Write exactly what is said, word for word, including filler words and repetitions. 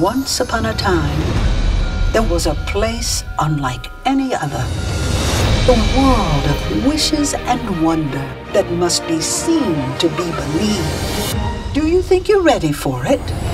Once upon a time, there was a place unlike any other. The world of wishes and wonder that must be seen to be believed. Do you think you're ready for it?